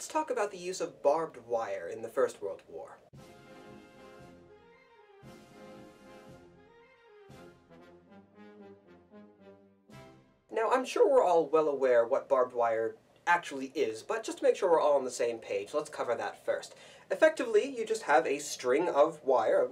let's talk about the use of barbed wire in the First World War. Now, I'm sure we're all well aware what barbed wire actually is, but just to make sure we're all on the same page, let's cover that first. Effectively, you just have a string of wire.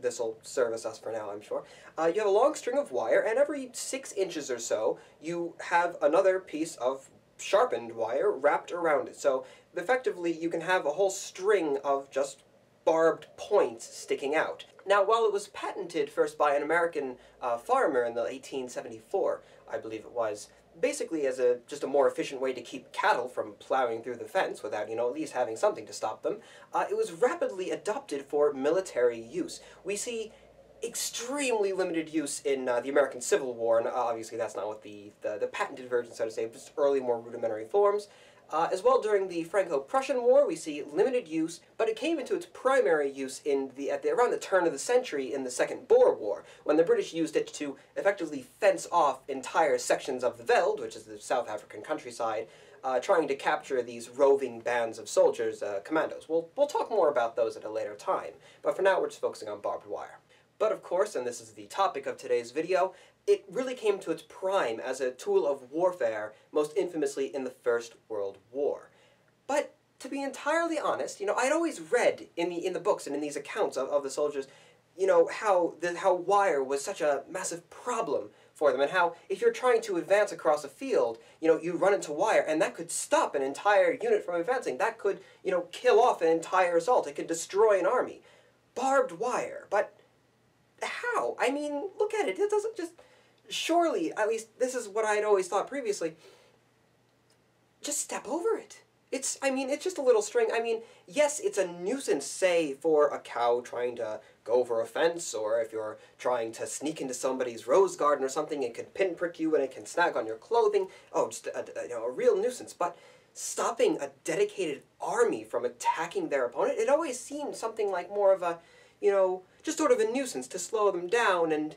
This will service us for now, I'm sure. You have a long string of wire, and every 6 inches or so, you have another piece of sharpened wire wrapped around it. So, effectively, you can have a whole string of just barbed points sticking out. Now, while it was patented first by an American farmer in 1874, I believe it was, basically as just a more efficient way to keep cattle from plowing through the fence without, at least having something to stop them, it was rapidly adopted for military use. We see extremely limited use in the American Civil War, and obviously that's not what the patented version, so to say, just early, more rudimentary forms. As well, during the Franco-Prussian War, we see limited use, but it came into its primary use around the turn of the century in the Second Boer War, when the British used it to effectively fence off entire sections of the Veld, which is the South African countryside, trying to capture these roving bands of soldiers, commandos. We'll talk more about those at a later time, but for now we're just focusing on barbed wire. But of course, and this is the topic of today's video, it really came to its prime as a tool of warfare, most infamously in the First World War. But to be entirely honest, I'd always read in the books and in these accounts of the soldiers, how wire was such a massive problem for them, and how if you're trying to advance across a field, you run into wire, and that could stop an entire unit from advancing. That could, kill off an entire assault. It could destroy an army. Barbed wire, but how? I mean, look at it. It doesn't just... Surely, at least this is what I had always thought previously, just step over it. It's just a little string. Yes, it's a nuisance, say, for a cow trying to go over a fence, or if you're trying to sneak into somebody's rose garden or something, it can pinprick you and it can snag on your clothing. Oh, just a real nuisance. But stopping a dedicated army from attacking their opponent, it always seemed something like more of a, just sort of a nuisance to slow them down and,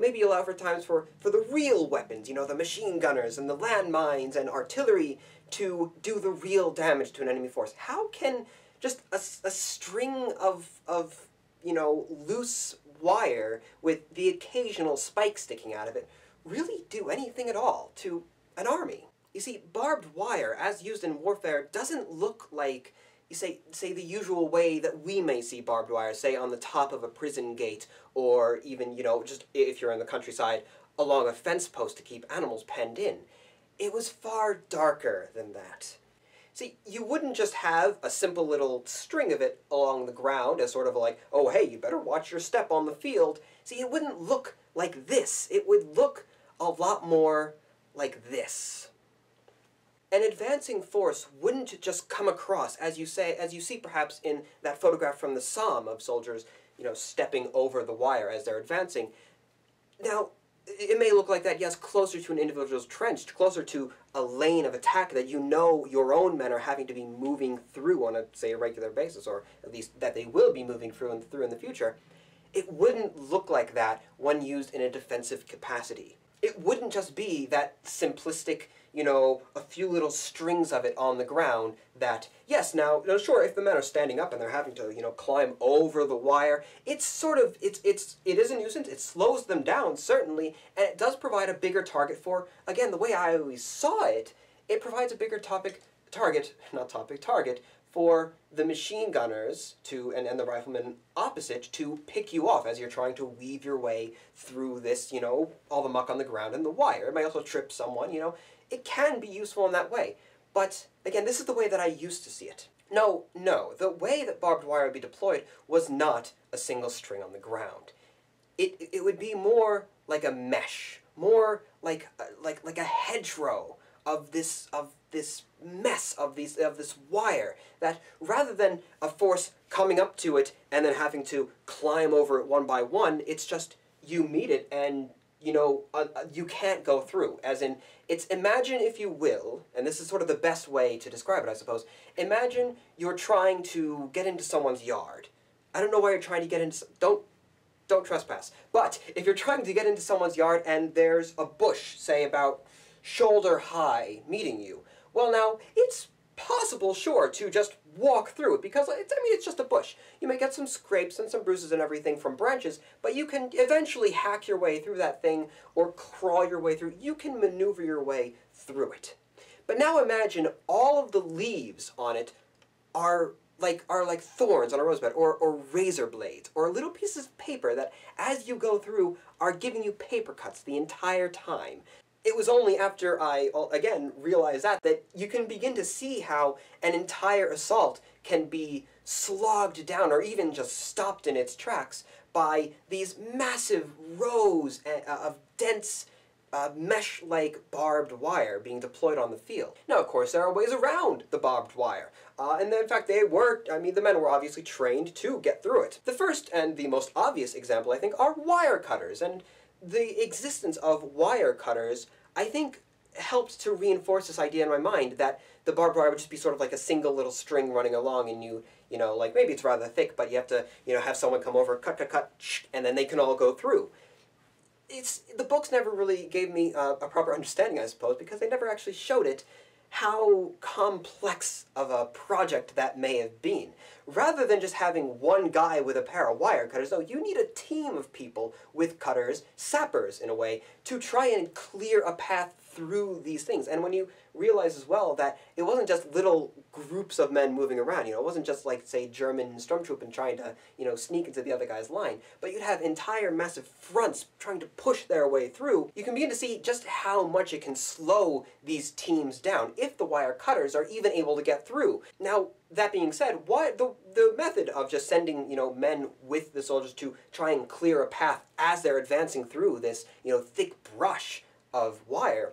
maybe allow for times for the real weapons, the machine gunners and the landmines and artillery to do the real damage to an enemy force. How can just a string of loose wire with the occasional spike sticking out of it really do anything at all to an army? You see, barbed wire, as used in warfare, doesn't look like say the usual way that we may see barbed wire, say on the top of a prison gate, or even, just if you're in the countryside, along a fence post to keep animals penned in. It was far darker than that. See, you wouldn't just have a simple little string of it along the ground as sort of like, oh hey, you better watch your step on the field. See, it wouldn't look like this. It would look a lot more like this. An advancing force wouldn't just come across, as you see perhaps in that photograph from the Somme of soldiers, stepping over the wire as they're advancing. Now, it may look like that, yes, closer to an individual's trench, closer to a lane of attack that your own men are having to be moving through on a regular basis, or at least that they will be moving through in the future. It wouldn't look like that when used in a defensive capacity. It wouldn't just be that simplistic, a few little strings of it on the ground that, yes, now sure, if the men are standing up and they're having to, climb over the wire, it is a nuisance, it slows them down, certainly, and it does provide a bigger target for, again, the way I always saw it, it provides a bigger target for the machine gunners and the riflemen opposite to pick you off as you're trying to weave your way through this, all the muck on the ground and the wire. It might also trip someone, It can be useful in that way. But, again, this is the way that I used to see it. No, the way that barbed wire would be deployed was not a single string on the ground. It would be more like a mesh, more like a hedgerow of this mess of this wire, that rather than a force coming up to it and then having to climb over it one by one, it's just you meet it and you can't go through. As in, it's, imagine if you will, and this is sort of the best way to describe it, I suppose. Imagine you're trying to get into someone's yard. I don't know why you're trying to get into. Don't trespass. But if you're trying to get into someone's yard and there's a bush, say about shoulder high, meeting you. Well, now, it's possible, sure, to just walk through it, because it's just a bush. You may get some scrapes and some bruises and everything from branches, but you can eventually hack your way through that thing or crawl your way through. You can maneuver your way through it. But now imagine all of the leaves on it are like thorns on a rosebud, or razor blades, or little pieces of paper that, as you go through, are giving you paper cuts the entire time. It was only after I, again, realized that you can begin to see how an entire assault can be slogged down, or even just stopped in its tracks, by these massive rows of dense mesh-like barbed wire being deployed on the field. Now, of course, there are ways around the barbed wire, and in fact they were, I mean, the men were obviously trained to get through it. The first and the most obvious example, I think, are wire cutters, and the existence of wire cutters, I think, helped to reinforce this idea in my mind that the barbed wire would just be sort of like a single little string running along, and you know, like, maybe it's rather thick, but you have to, you know, have someone come over, cut, cut, cut, and then they can all go through. The books never really gave me a proper understanding, I suppose, because they never actually showed it, how complex of a project that may have been. Rather than just having one guy with a pair of wire cutters, though, you need a team of people with cutters, sappers in a way, to try and clear a path through these things. And when you realize as well that it wasn't just little groups of men moving around, you know, it wasn't just like, say, German Sturmtruppen trying to, you know, sneak into the other guy's line, but you'd have entire massive fronts trying to push their way through. You can begin to see just how much it can slow these teams down, if the wire cutters are even able to get through. Now, that being said, the method of just sending, you know, men with the soldiers to try and clear a path as they're advancing through this, you know, thick brush of wire,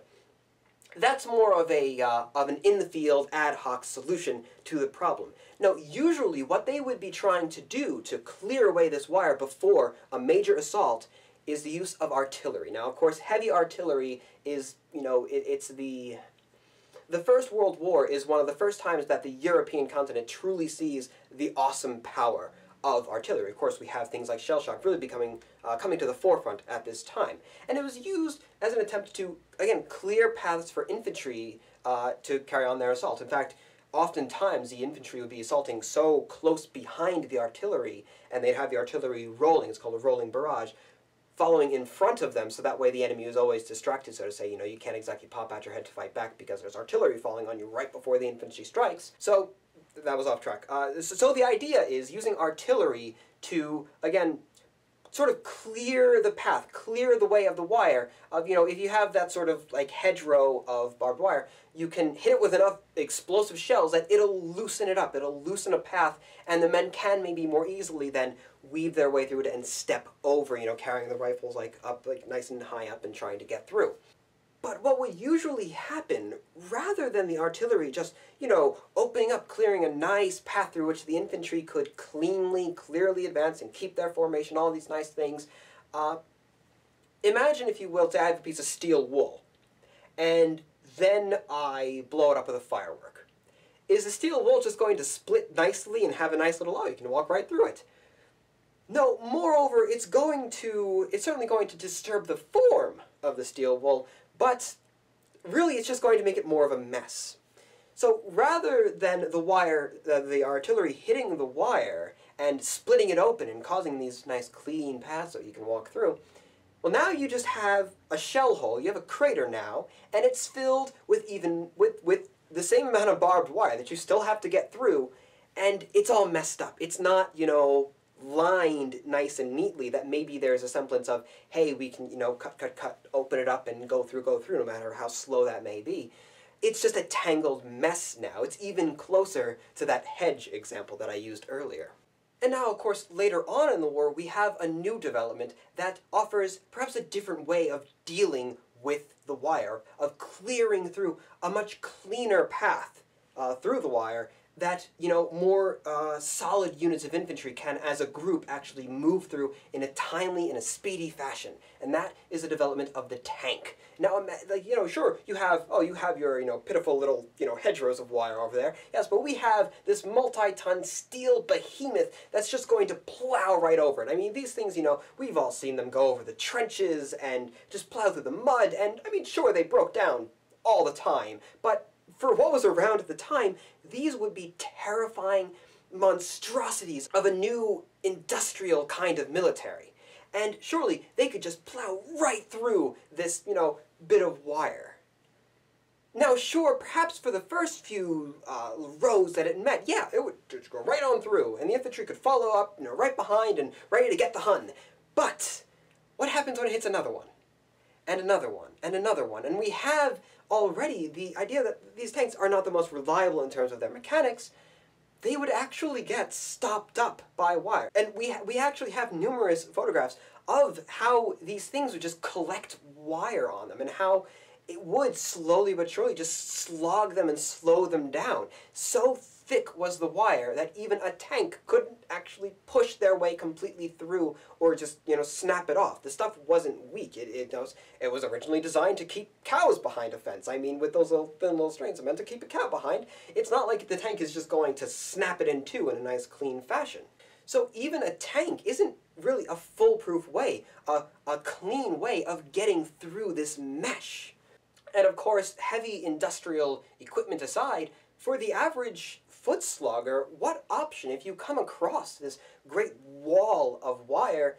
that's more of an in-the-field, ad hoc solution to the problem. Now, usually what they would be trying to do to clear away this wire before a major assault is the use of artillery. Now, of course, heavy artillery is, you know, The First World War is one of the first times that the European continent truly sees the awesome power of artillery. Of course, we have things like shell shock really becoming coming to the forefront at this time. And it was used as an attempt to, again, clear paths for infantry to carry on their assault. In fact, oftentimes the infantry would be assaulting so close behind the artillery, and they'd have the artillery rolling, it's called a rolling barrage, following in front of them, so that way the enemy is always distracted, so to say. You know, you can't exactly pop out your head to fight back because there's artillery falling on you right before the infantry strikes. So, that was off track. So the idea is using artillery to, again, sort of clear the path, clear the way of the wire. You know, if you have that sort of, like, hedgerow of barbed wire, you can hit it with enough explosive shells that it'll loosen it up, it'll loosen a path, and the men can maybe more easily then weave their way through it and step over, you know, carrying the rifles, like, up, like, nice and high up and trying to get through. But what would usually happen, rather than the artillery just, you know, opening up, clearing a nice path through which the infantry could cleanly, clearly advance and keep their formation, all these nice things, imagine, if you will, to have a piece of steel wool, and then I blow it up with a firework. Is the steel wool just going to split nicely and have a nice little, oh, you can walk right through it? No, moreover, it's certainly going to disturb the form of the steel wool, but really it's just going to make it more of a mess. So rather than the artillery hitting the wire and splitting it open and causing these nice clean paths that you can walk through, well, now you just have a shell hole, you have a crater now, and it's filled with the same amount of barbed wire that you still have to get through, and it's all messed up. It's not, you know, lined nice and neatly, that maybe there's a semblance of, hey, we can, you know, cut, cut, cut, open it up and go through, no matter how slow that may be. It's just a tangled mess now. It's even closer to that hedge example that I used earlier. And now, of course, later on in the war, we have a new development that offers perhaps a different way of dealing with the wire, of clearing through a much cleaner path through the wire, that, you know, more solid units of infantry can, as a group, actually move through in a timely and a speedy fashion. And that is the development of the tank. Now, like, you know, sure, you have your, you know, pitiful little, you know, hedgerows of wire over there. Yes, but we have this multi-ton steel behemoth that's just going to plow right over it. I mean, these things, you know, we've all seen them go over the trenches and just plow through the mud. And, I mean, sure, they broke down all the time, but for what was around at the time, these would be terrifying monstrosities of a new industrial kind of military. And surely they could just plow right through this, you know, bit of wire. Now sure, perhaps for the first few rows that it met, yeah, it would just go right on through, and the infantry could follow up, you know, right behind and ready to get the Hun. But what happens when it hits another one? And another one, and another one? And we have already the idea that these tanks are not the most reliable in terms of their mechanics. They would actually get stopped up by wire. And we actually have numerous photographs of how these things would just collect wire on them, and how it would slowly but surely just slog them and slow them down. So thick was the wire that even a tank couldn't actually push their way completely through or just, you know, snap it off. The stuff wasn't weak. It was originally designed to keep cows behind a fence. I mean, with those little thin little strings meant to keep a cow behind. It's not like the tank is just going to snap it in two in a nice clean fashion. So even a tank isn't really a foolproof way, a clean way of getting through this mesh. And of course, heavy industrial equipment aside, for the average foot slogger, what option, if you come across this great wall of wire,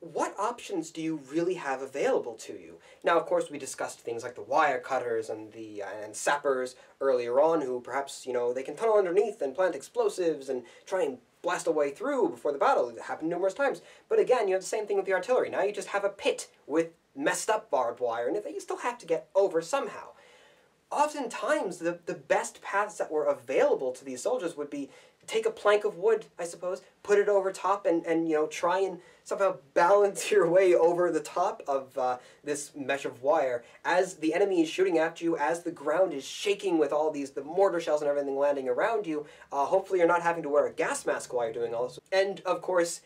what options do you really have available to you? Now, of course, we discussed things like the wire cutters and the sappers earlier on, who perhaps, you know, they can tunnel underneath and plant explosives and try and blast a way through before the battle. It happened numerous times. But again, you have the same thing with the artillery. Now you just have a pit with messed up barbed wire, and you still have to get over somehow. Oftentimes, the best paths that were available to these soldiers would be take a plank of wood, I suppose, put it over top, and you know, try and somehow balance your way over the top of this mesh of wire as the enemy is shooting at you, as the ground is shaking with all these, the mortar shells and everything landing around you. Hopefully you're not having to wear a gas mask while you're doing all this. And, of course,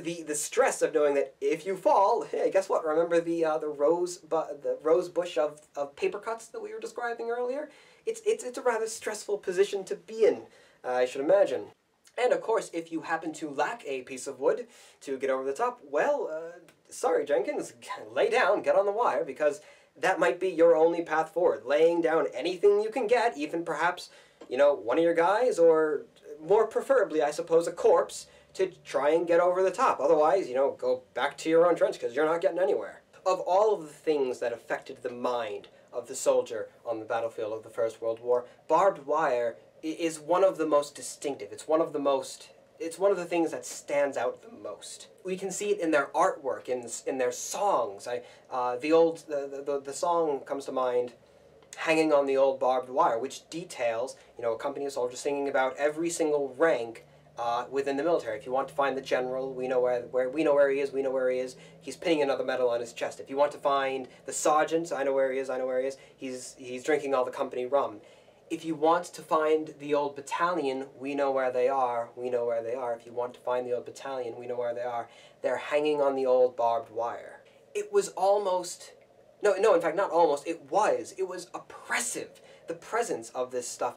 the stress of knowing that if you fall, hey, guess what? Remember the rose bush of paper cuts that we were describing earlier? It's a rather stressful position to be in, I should imagine. And of course, if you happen to lack a piece of wood to get over the top, well, sorry Jenkins, lay down, get on the wire, because that might be your only path forward. Laying down anything you can get, even perhaps, you know, one of your guys, or more preferably, I suppose, a corpse, to try and get over the top. Otherwise, you know, go back to your own trench, because you're not getting anywhere. Of all of the things that affected the mind of the soldier on the battlefield of the First World War, barbed wire is one of the most distinctive. It's one of the things that stands out the most. We can see it in their artwork, in their songs. The song comes to mind, "Hanging on the Old Barbed Wire," which details, you know, a company of soldiers singing about every single rank within the military. If you want to find the general, we know where he is. He's pinning another medal on his chest. If you want to find the sergeant, I know where he is. He's drinking all the company rum. If you want to find the old battalion, we know where they are. If you want to find the old battalion, we know where they are. They're hanging on the old barbed wire. It was almost, no, in fact, not almost, it was oppressive, the presence of this stuff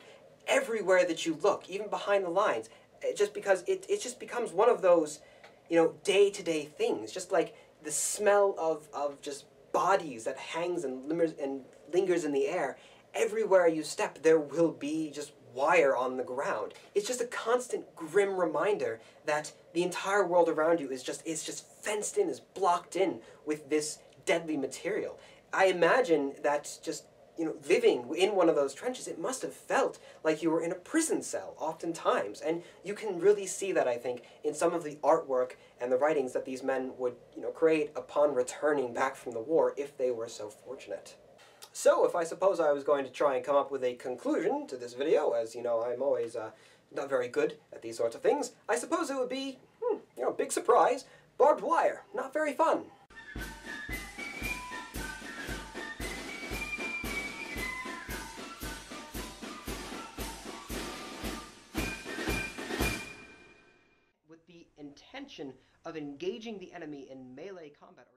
everywhere that you look, even behind the lines. Just because it just becomes one of those, you know, day-to-day things. Just like the smell of just bodies that hangs and lingers in the air. Everywhere you step, there will be just wire on the ground. It's just a constant grim reminder that the entire world around you is just fenced in, is blocked in with this deadly material. I imagine that just, you know, living in one of those trenches, it must have felt like you were in a prison cell, oftentimes. And you can really see that, I think, in some of the artwork and the writings that these men would, you know, create upon returning back from the war, if they were so fortunate. So, if I suppose I was going to try and come up with a conclusion to this video, as, you know, I'm always not very good at these sorts of things, I suppose it would be, you know, big surprise, barbed wire. Not very fun. Intention of engaging the enemy in melee combat.